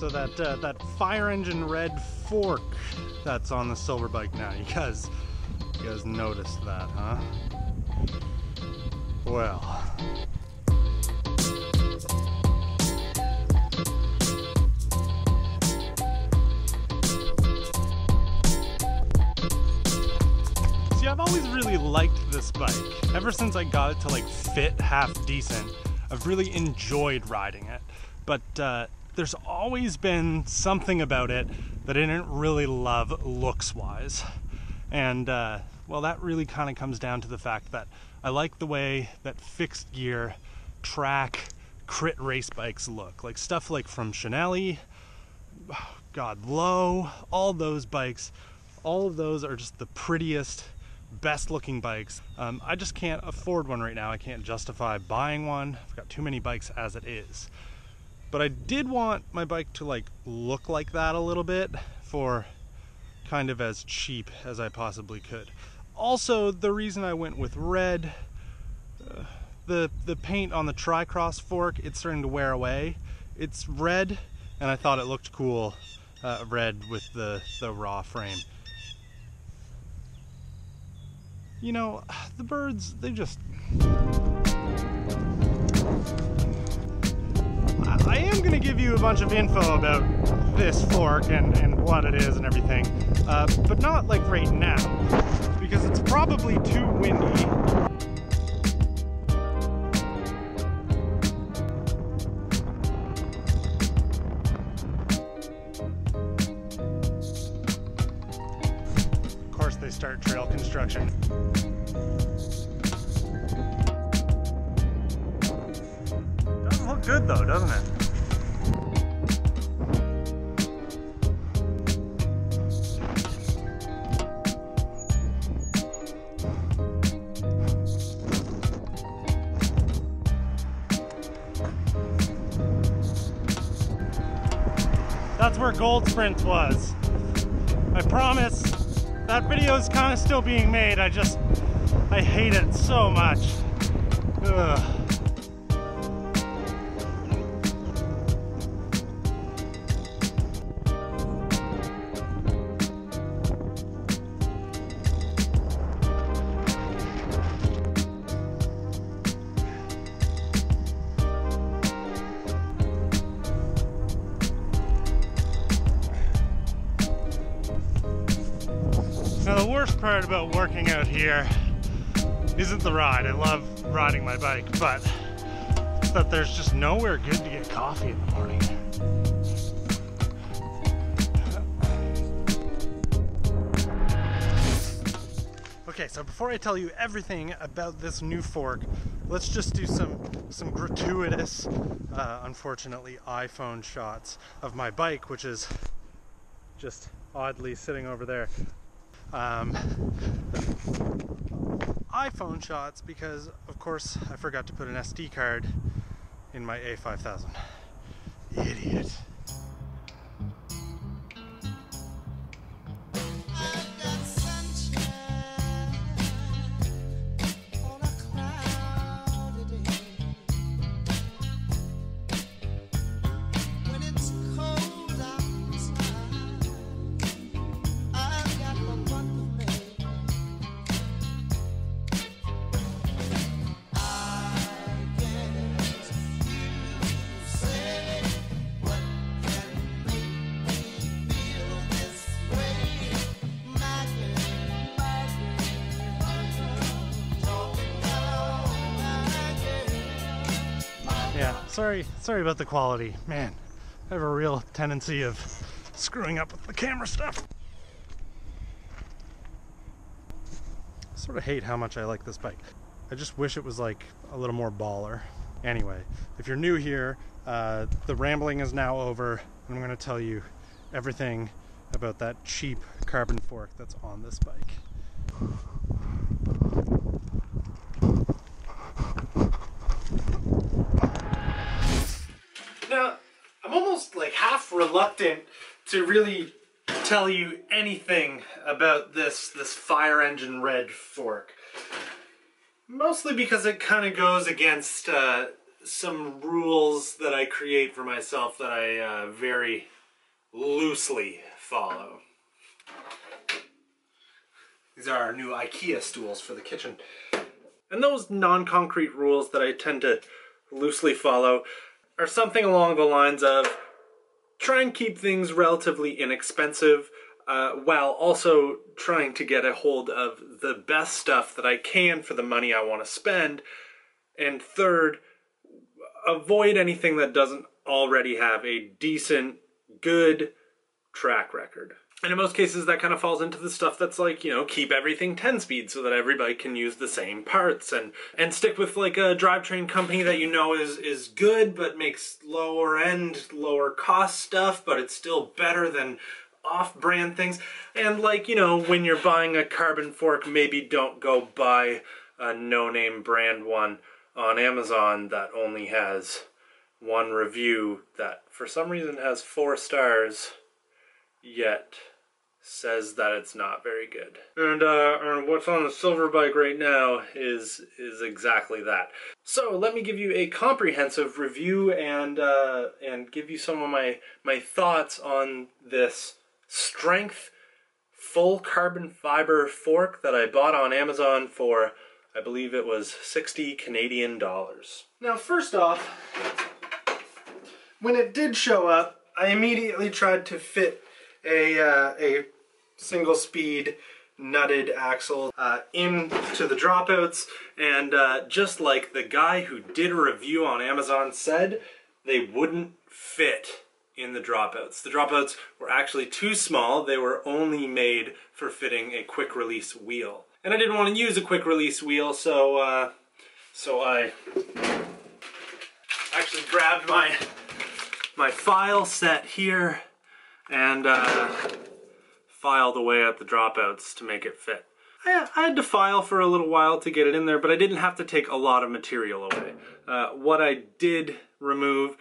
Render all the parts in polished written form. So that fire engine red fork that's on the silver bike now, you guys noticed that, huh? Well. See, I've always really liked this bike. Ever since I got it to like fit half decent, I've really enjoyed riding it. But there's always been something about it that I didn't really love looks-wise. And well, that really kind of comes down to the fact that I like the way that fixed gear, track, crit race bikes look. Like stuff like from Cinelli, Gödlow, all those bikes, all of those are just the prettiest, best looking bikes. I just can't afford one right now. I can't justify buying one. I've got too many bikes as it is. But I did want my bike to like look like that a little bit for kind of as cheap as I possibly could. Also, the reason I went with red, the paint on the Tri-Cross fork, it's starting to wear away. It's red, and I thought it looked cool, red with the raw frame. You know, the birds, they just... I am going to give you a bunch of info about this fork and what it is and everything, but not like right now, because it's probably too windy. Of course they start trail construction. Doesn't look good though, doesn't it? That's where Goldsprints was. I promise, that video is kind of still being made. I hate it so much. Ugh. Now the worst part about working out here isn't the ride. I love riding my bike, but it's that there's just nowhere good to get coffee in the morning. Okay, so before I tell you everything about this new fork, let's just do some gratuitous, unfortunately, iPhone shots of my bike, which is just oddly sitting over there. iPhone shots, because of course I forgot to put an SD card in my A5000. Idiot. Sorry about the quality. Man, I have a real tendency of screwing up with the camera stuff. I sort of hate how much I like this bike. I just wish it was like a little more baller. Anyway, if you're new here, the rambling is now over, and I'm going to tell you everything about that cheap carbon fork that's on this bike. Like half reluctant to really tell you anything about this fire engine red fork, mostly because it kind of goes against some rules that I create for myself that I very loosely follow. These are our new IKEA stools for the kitchen. And those non-concrete rules that I tend to loosely follow are something along the lines of try and keep things relatively inexpensive while also trying to get a hold of the best stuff that I can for the money I want to spend. And third, avoid anything that doesn't already have a decent, good track record. And in most cases, that kind of falls into the stuff that's like, you know, keep everything 10-speed so that everybody can use the same parts, and stick with like a drivetrain company that you know is good but makes lower end, lower cost stuff, but it's still better than off-brand things. And like, you know, when you're buying a carbon fork, maybe don't go buy a no-name brand one on Amazon that only has one review that for some reason has 4 stars yet says that it's not very good. And what's on the silver bike right now is exactly that. So let me give you a comprehensive review and give you some of my thoughts on this Strength full carbon fiber fork that I bought on Amazon for, I believe it was 60 Canadian dollars. Now, first off, when it did show up, I immediately tried to fit a single speed nutted axle into the dropouts, and just like the guy who did a review on Amazon said, they wouldn't fit in the dropouts. The dropouts were actually too small. They were only made for fitting a quick release wheel. And I didn't want to use a quick release wheel, so I actually grabbed my file set here and filed away at the dropouts to make it fit. I had to file for a little while to get it in there, but I didn't have to take a lot of material away. What I did remove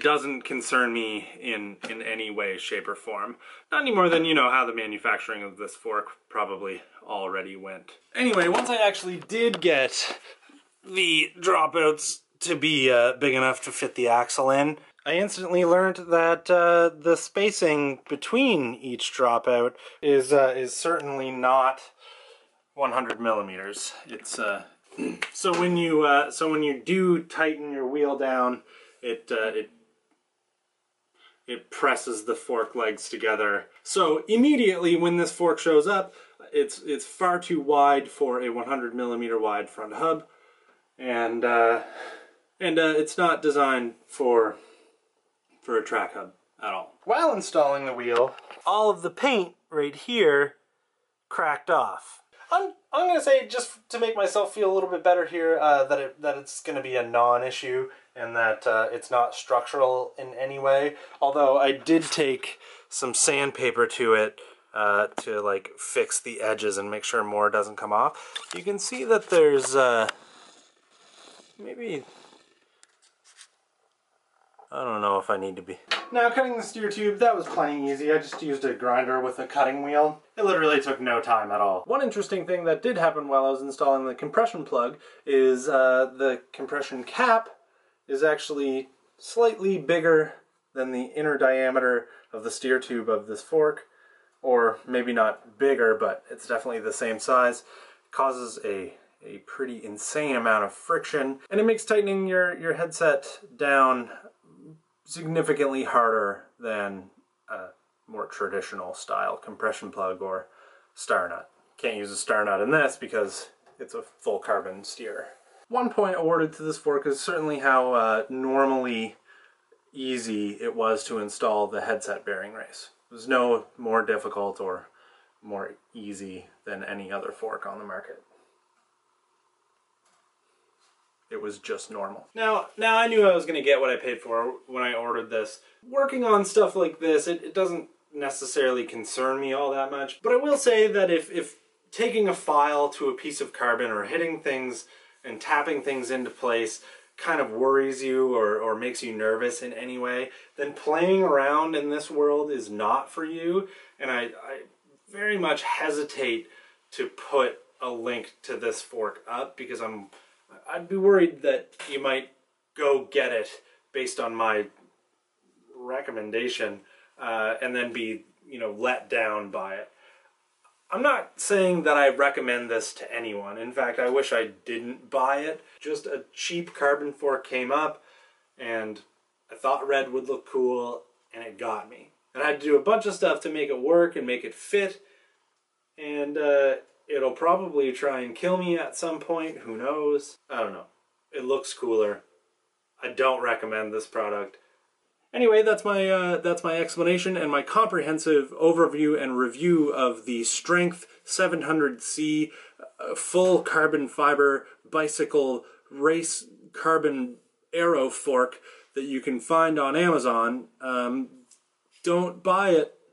doesn't concern me in any way, shape, or form. Not any more than, you know, how the manufacturing of this fork probably already went. Anyway, once I actually did get the dropouts to be big enough to fit the axle in, I instantly learned that the spacing between each dropout is certainly not 100 millimeters. It's so when you do tighten your wheel down, it presses the fork legs together. So immediately when this fork shows up, it's far too wide for a 100 millimeter wide front hub, and it's not designed for a track hub at all. While installing the wheel, all of the paint right here cracked off. I'm gonna say, just to make myself feel a little bit better here, that it's gonna be a non-issue and that it's not structural in any way. Although I did take some sandpaper to it to like fix the edges and make sure more doesn't come off. You can see that there's maybe, I don't know if I need to be. Now, cutting the steer tube, that was plenty easy. I just used a grinder with a cutting wheel. It literally took no time at all. One interesting thing that did happen while I was installing the compression plug is the compression cap is actually slightly bigger than the inner diameter of the steer tube of this fork. Or maybe not bigger, but it's definitely the same size. It causes a pretty insane amount of friction, and it makes tightening your headset down significantly harder than a more traditional style compression plug or star nut. Can't use a star nut in this because it's a full carbon steer. One point awarded to this fork is certainly how normally easy it was to install the headset bearing race. It was no more difficult or more easy than any other fork on the market. It was just normal. Now I knew I was going to get what I paid for when I ordered this. Working on stuff like this, it doesn't necessarily concern me all that much. But I will say that if taking a file to a piece of carbon or hitting things and tapping things into place kind of worries you or makes you nervous in any way, then playing around in this world is not for you. And I very much hesitate to put a link to this fork up because I'd be worried that you might go get it based on my recommendation and then be, you know, let down by it. I'm not saying that I recommend this to anyone. In fact, I wish I didn't buy it. Just a cheap carbon fork came up and I thought red would look cool and it got me. And I had to do a bunch of stuff to make it work and make it fit. And it'll probably try and kill me at some point. Who knows? I don't know. It looks cooler. I don't recommend this product. Anyway, that's my explanation and my comprehensive overview and review of the Strength 700C full carbon fiber bicycle race carbon aero fork that you can find on Amazon. Don't buy it.